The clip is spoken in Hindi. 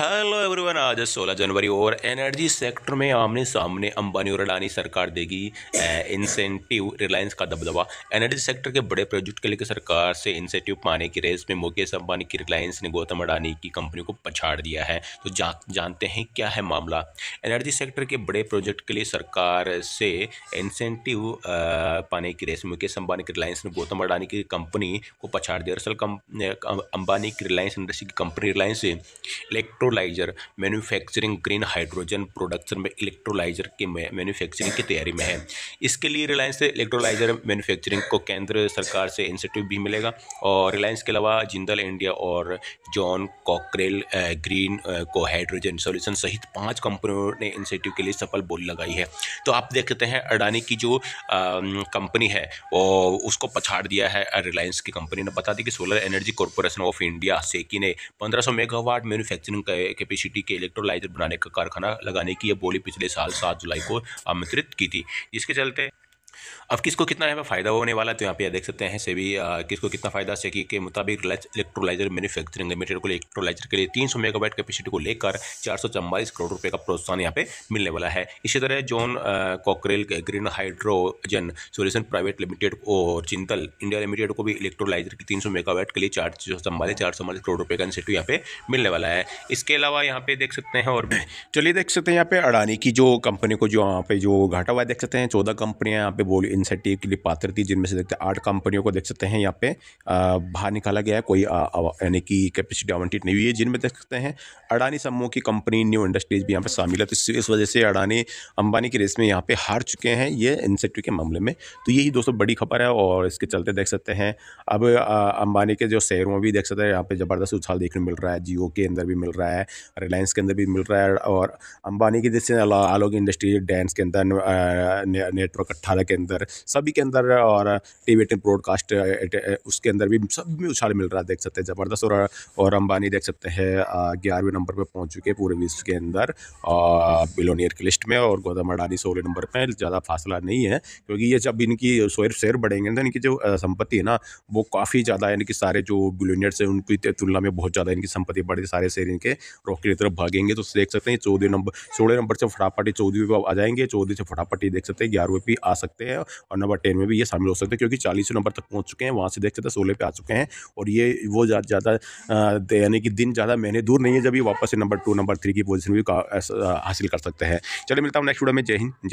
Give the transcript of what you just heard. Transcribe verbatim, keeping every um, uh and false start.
हेलो एवरीवन, आज सोलह जनवरी और एनर्जी सेक्टर में आमने सामने अंबानी और अडानी। सरकार देगी इंसेंटिव, रिलायंस का दबदबा। एनर्जी सेक्टर के बड़े प्रोजेक्ट के लेकर सरकार से इंसेंटिव पाने की रेस में मुकेश अंबानी की रिलायंस ने गौतम अडानी की कंपनी को पछाड़ दिया है। तो जा, जानते हैं क्या है मामला। एनर्जी सेक्टर के बड़े प्रोजेक्ट के लिए सरकार से इंसेंटिव पाने की रेस में मुकेश अंबानी की रिलायंस ने गौतम अडानी की कंपनी को पछाड़ दिया। दरअसल अंबानी की रिलायंस इंडस्ट्री की company Reliance electrolyser manufacturing green hydrogen production में इलेक्ट्रोलाइजर के मैन्युफैक्चरिंग की तैयारी में है। इसके लिए रिलायंस इलेक्ट्रोलाइजर मैन्युफैक्चरिंग को केंद्र सरकार से इंसेंटिव भी मिलेगा। और रिलायंस के अलावा जिंदल इंडिया और जॉन कॉकरेल ग्रीन को हाइड्रोजन सोल्यूशन सहित पांच कंपनियों ने इंसेंटिव के लिए सफल बोली लगाई है। तो आप देखते हैं अडानी की जो कंपनी है और उसको पछाड़ दिया है रिलायंस की कंपनी ने। बता दी कि solar Energy Corporation of India सेकी ने पंद्रह सौ मेगावाट मैन्युफैक्चरिंग कैपेसिटी के इलेक्ट्रोलाइजर बनाने का कारखाना लगाने की यह बोली पिछले साल सात जुलाई को आमंत्रित की थी, जिसके चलते अब किसको कितना यहाँ पर फ़ायदा होने वाला। तो यहाँ पे देख सकते हैं सेबी किसको कितना फ़ायदा। सेकी के मुताबिक इलेक्ट्रोलाइजर मैन्युफैक्चरिंग लिमिटेड को इलेक्ट्रोलाइजर के लिए तीन सौ मेगावाट कैपेसिटी को लेकर चार सौ चौवालीस करोड़ रुपए का प्रोत्साहन यहाँ पे मिलने वाला है। इसी तरह John Cockerill green hydrogen solution private limited और जिंदल इंडिया लिमिटेड को भी इलेक्ट्रोलाइजर की तीन सौ मेगावाट के लिए चार सौ चौवालीस चार सौ चौवालीस करोड़ रुपये का इंसेंटिव यहाँ पे मिलने वाला है। इसके अलावा यहाँ पे देख सकते हैं, और चलिए देख सकते हैं यहाँ पे अडानी की जो कंपनी को जो यहाँ पे जो घाटा हुआ देख सकते हैं। चौदह कंपनियाँ यहाँ पे बोली इंसेंटिव के लिए पात्र थी, जिनमें से देखते हैं आठ कंपनियों को देख सकते हैं यहाँ पे बाहर निकाला गया है। कोई यानी कि कैपेसिटी आवंटित नहीं हुई है, जिनमें देख सकते हैं अडानी समूह की कंपनी न्यू इंडस्ट्रीज भी यहाँ पे शामिल है। तो इस वजह से अडानी अंबानी की रेस में यहाँ पे हार चुके हैं ये इंसेंटिव के मामले में। तो यही दोस्तों बड़ी खबर है। और इसके चलते देख सकते हैं अब अंबानी के जो शेयरों में भी देख सकते हैं यहाँ पे ज़बरदस्त उछाल देखने मिल रहा है। जियो के अंदर भी मिल रहा है, रिलायंस के अंदर भी मिल रहा है, और अंबानी की जैसे आलोक इंडस्ट्रीज डैंस के अंदर, नेटवर्क अट्ठारह के अंदर, सभी के अंदर, और टीवी एटीन ब्रॉडकास्ट उसके अंदर भी सब में उछाल मिल रहा है देख सकते हैं ज़बरदस्त। और और अंबानी देख सकते हैं ग्यारहवें नंबर पर पहुंच चुके हैं पूरे विश्व के अंदर बिलियनियर की लिस्ट में। और गौतम अडानी सोलह नंबर पर, ज़्यादा फासला नहीं है, क्योंकि ये जब इनकी शेयर बढ़ेंगे तो इनकी जो संपत्ति है ना वो काफ़ी ज़्यादा, यानी कि सारे जो बिलियनियर्स हैं उनकी तुलना में बहुत ज़्यादा इनकी संपत्ति बढ़ेगी। सारे शेयर इनके रॉकेट की तरफ भागेंगे। तो देख सकते हैं चौदह नंबर सोलह नंबर से फटाफटी चौदहवें पर आ जाएंगे, चौदह से फटाफटी देख सकते हैं ग्यारहवें पर आ सकते हैं, और नंबर टेन में भी ये शामिल हो सकते हैं, क्योंकि चालीस नंबर तक पहुंच चुके हैं। वहां से देख सकते हैं सोलह पे आ चुके हैं। और ये वो ज़्यादा यानी कि दिन ज़्यादा महीने दूर नहीं है जब ये वापस से नंबर टू नंबर थ्री की पोजीशन भी हासिल कर सकते हैं। चलिए मिलता हूँ नेक्स्ट वीडियो में। जय हिंद।